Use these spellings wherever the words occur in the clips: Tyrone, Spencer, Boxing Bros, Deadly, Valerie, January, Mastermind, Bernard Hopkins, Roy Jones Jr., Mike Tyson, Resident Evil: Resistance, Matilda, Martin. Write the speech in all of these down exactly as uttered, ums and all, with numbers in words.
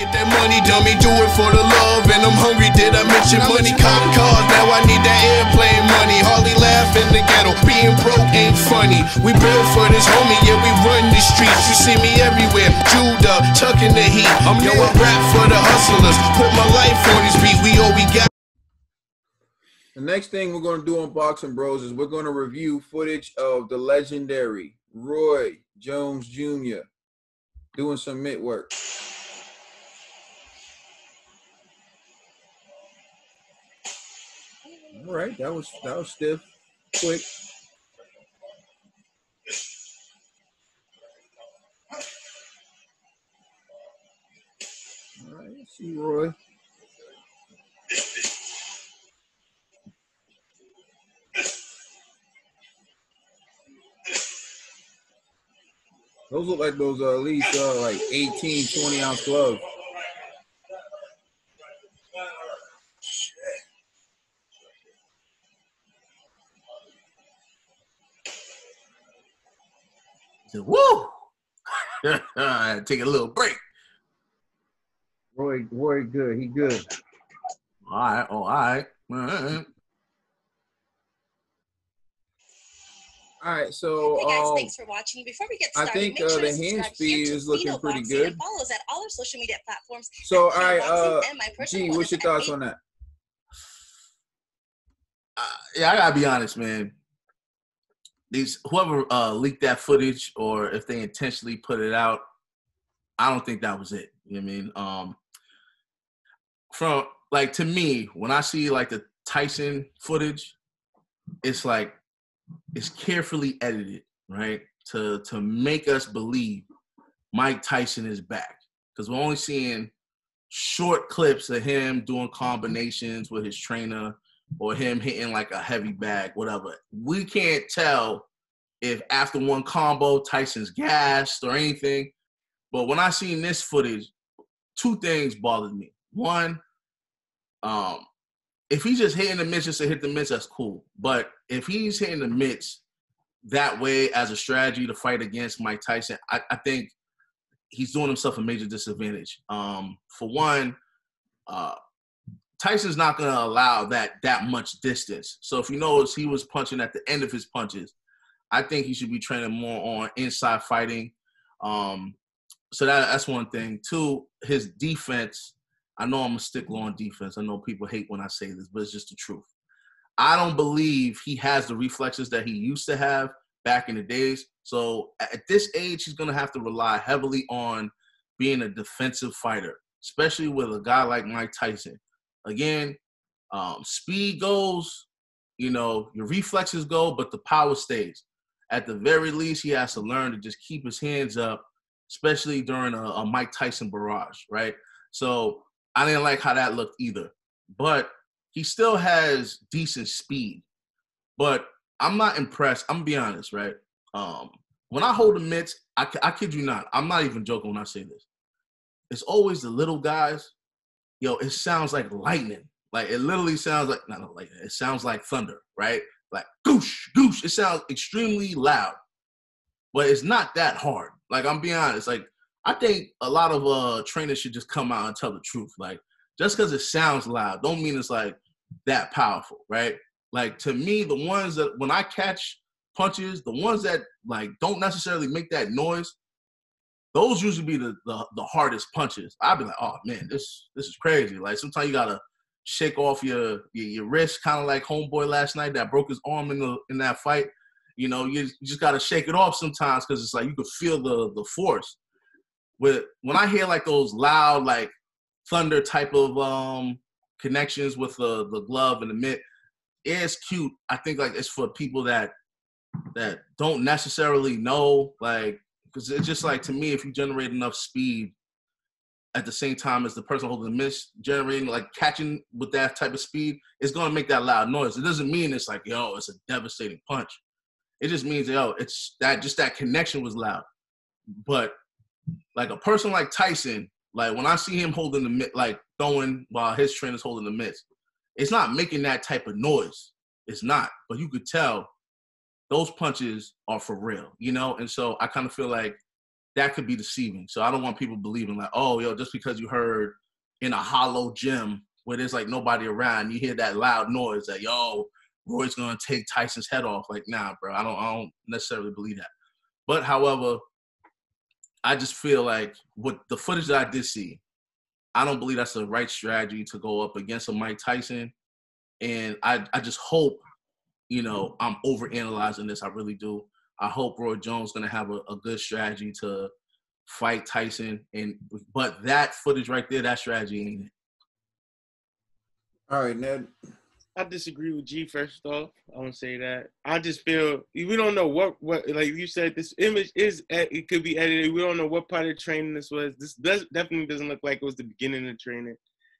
Get that money, dummy, do it for the love. And I'm hungry, did I mention money? Cop cars, now I need that airplane money. Hardly laugh in the ghetto, being broke ain't funny. We built for this homie, yeah, we run the streets. You see me everywhere, Judah, tucking the heat. I'm yo, I rap for the hustlers, put my life on this beat. We all we got. The next thing we're going to do on Boxing Bros is we're going to review footage of the legendary Roy Jones Junior doing some mitt work. All right, that was that was stiff, quick. All right, let's see Roy. Those look like those uh, at least uh, like eighteen, twenty ounce gloves. Woo! Take a little break. Roy, Roy, good. He good. All right. Oh, all right. All right. All right. So, hey guys, um, thanks for watching. Before we get started, I think uh, sure the hand speed is looking pretty good. And follow us at all our social media platforms. So, all right. Uh, G, what's your thoughts on that? Uh, yeah, I gotta be honest, man. These whoever uh, leaked that footage, or if they intentionally put it out, I don't think that was it. You know what I mean? Um, from like to me, when I see like the Tyson footage, it's like it's carefully edited, right? To to make us believe Mike Tyson is back, because we're only seeing short clips of him doing combinations with his trainer, or him hitting like a heavy bag, whatever. We can't tell if after one combo Tyson's gassed or anything. But when I seen this footage, two things bothered me. One, um, if he's just hitting the mitts just to hit the mitts, that's cool. But if he's hitting the mitts that way as a strategy to fight against Mike Tyson, I, I think he's doing himself a major disadvantage. Um, for one, uh, Tyson's not going to allow that that much distance. So if you notice, he was punching at the end of his punches. I think he should be training more on inside fighting. Um, so that, that's one thing. Two, his defense. I know I'm a stickler on defense. I know people hate when I say this, but it's just the truth. I don't believe he has the reflexes that he used to have back in the days. So at this age, he's going to have to rely heavily on being a defensive fighter, especially with a guy like Mike Tyson. Again, um, speed goes, you know, your reflexes go, but the power stays. At the very least, he has to learn to just keep his hands up, especially during a, a Mike Tyson barrage, right? So I didn't like how that looked either. But he still has decent speed. But I'm not impressed. I'm going to be honest, right? Um, when I hold the mitts, I, I kid you not, I'm not even joking when I say this. It's always the little guys. Yo, it sounds like lightning. Like, it literally sounds like, not like lightning, it sounds like thunder, right? Like, goosh, goosh. It sounds extremely loud, but it's not that hard. Like, I'm being honest. Like, I think a lot of uh, trainers should just come out and tell the truth. Like, just because it sounds loud don't mean it's, like, that powerful, right? Like, to me, the ones that, when I catch punches, the ones that, like, don't necessarily make that noise, those usually be the, the, the hardest punches. I'd be like, oh, man, this this is crazy. Like, sometimes you got to shake off your, your, your wrist, kind of like homeboy last night that broke his arm in, the, in that fight. You know, you, you just got to shake it off sometimes because it's like you could feel the, the force. With, when I hear, like, those loud, like, thunder type of um, connections with the, the glove and the mitt, it's cute. I think, like, it's for people that that don't necessarily know, like, because it's just like, to me, if you generate enough speed at the same time as the person holding the miss, generating, like, catching with that type of speed, it's going to make that loud noise. It doesn't mean it's like, yo, it's a devastating punch. It just means, yo, it's that just that connection was loud. But, like, a person like Tyson, like, when I see him holding the mitt, like, throwing while his trainer's holding the mitts, it's not making that type of noise. It's not. But you could tell those punches are for real, you know? And so I kind of feel like that could be deceiving. So I don't want people believing like, oh, yo, just because you heard in a hollow gym where there's like nobody around, you hear that loud noise that, yo, Roy's going to take Tyson's head off. Like, nah, bro, I don't, I don't necessarily believe that. But however, I just feel like with the footage that I did see, I don't believe that's the right strategy to go up against a Mike Tyson. And I, I just hope, you know, I'm overanalyzing this. I really do. I hope Roy Jones going to have a, a good strategy to fight Tyson. And but that footage right there, that strategy ain't it. All right, Ned. I disagree with G, first off. I want to say that. I just feel we don't know what, what like you said, this image is, it could be edited. We don't know what part of training this was. This does, definitely doesn't look like it was the beginning of training.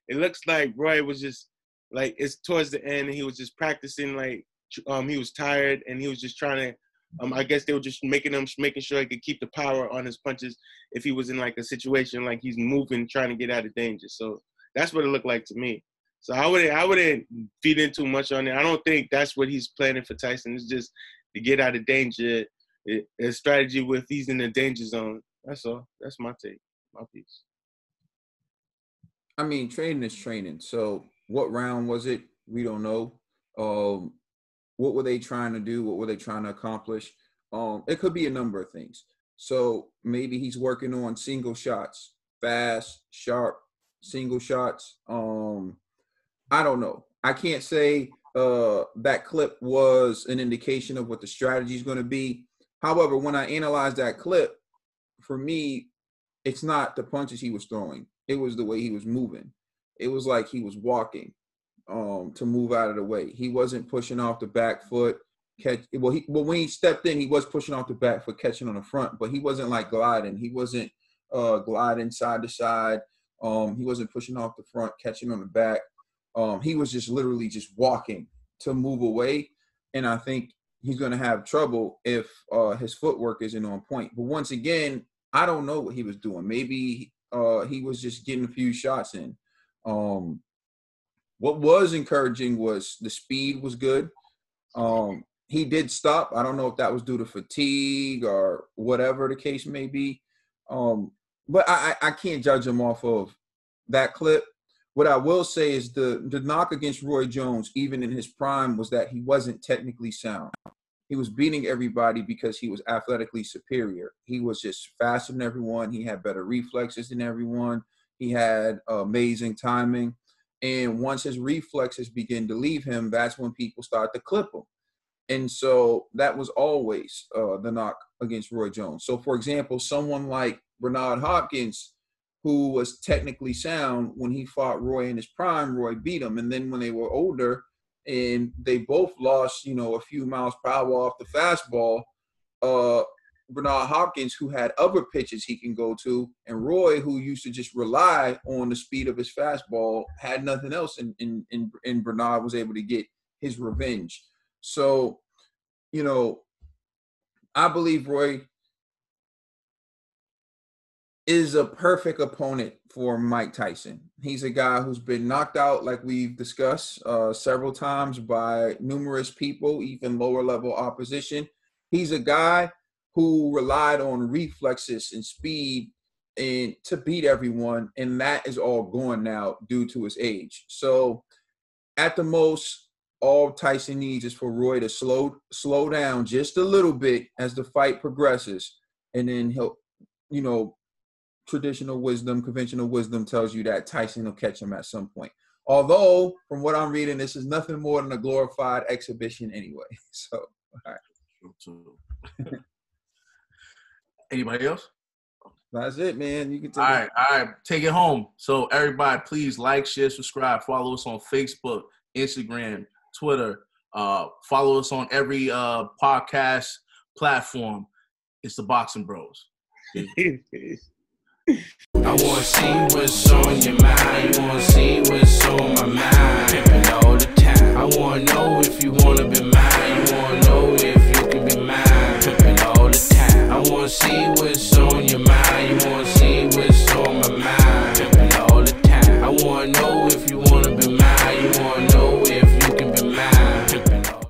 It looks like Roy was just, like, it's towards the end, and he was just practicing, like, um, he was tired, and he was just trying to, um, I guess they were just making him, making sure he could keep the power on his punches if he was in, like, a situation, like, he's moving, trying to get out of danger. So that's what it looked like to me. So I wouldn't, I wouldn't feed in too much on it. I don't think that's what he's planning for Tyson. It's just to get out of danger, it, a strategy with he's in the danger zone. That's all. That's my take, my piece. I mean, training is training. So what round was it? We don't know. Um, what were they trying to do? What were they trying to accomplish? Um, it could be a number of things. So maybe he's working on single shots, fast, sharp, single shots. Um, I don't know. I can't say uh, that clip was an indication of what the strategy is going to be. However, when I analyzed that clip, for me, it's not the punches he was throwing. It was the way he was moving. It was like he was walking um, to move out of the way. He wasn't pushing off the back foot. Catch. Well, he, well, when he stepped in, he was pushing off the back foot, catching on the front, but he wasn't like gliding. He wasn't uh, gliding side to side. Um, he wasn't pushing off the front, catching on the back. Um, he was just literally just walking to move away, and I think he's going to have trouble if uh, his footwork isn't on point. But once again, I don't know what he was doing. Maybe uh, he was just getting a few shots in. Um, what was encouraging was the speed was good. Um, he did stop. I don't know if that was due to fatigue or whatever the case may be. Um, but I, I can't judge him off of that clip. What I will say is the, the knock against Roy Jones, even in his prime, was that he wasn't technically sound. He was beating everybody because he was athletically superior. He was just faster than everyone. He had better reflexes than everyone. He had amazing timing. And once his reflexes begin to leave him, that's when people start to clip him. And so that was always uh, the knock against Roy Jones. So, for example, someone like Bernard Hopkins, who was technically sound, when he fought Roy in his prime, Roy beat him. And then when they were older and they both lost, you know, a few miles per hour off the fastball, uh, Bernard Hopkins, who had other pitches he can go to, and Roy, who used to just rely on the speed of his fastball, had nothing else, and, and, and, and Bernard was able to get his revenge. So, you know, I believe Roy is a perfect opponent for Mike Tyson. He's a guy who's been knocked out, like we've discussed, uh, several times by numerous people, even lower-level opposition. He's a guy who relied on reflexes and speed and to beat everyone, and that is all gone now due to his age. So at the most, all Tyson needs is for Roy to slow, slow down just a little bit as the fight progresses, and then he'll, you know, traditional wisdom, conventional wisdom tells you that Tyson will catch him at some point. Although, from what I'm reading, this is nothing more than a glorified exhibition anyway. So, all right. Anybody else? That's it, man. You can take all right, it. All right. Take it home. So, everybody, please like, share, subscribe. Follow us on Facebook, Instagram, Twitter. Uh, follow us on every uh, podcast platform. It's the Boxing Bros. I wanna see what's on your mind. You wanna see what's on my mind. Pimpin' all the time. I wanna know if you wanna be mine. You wanna know if you can.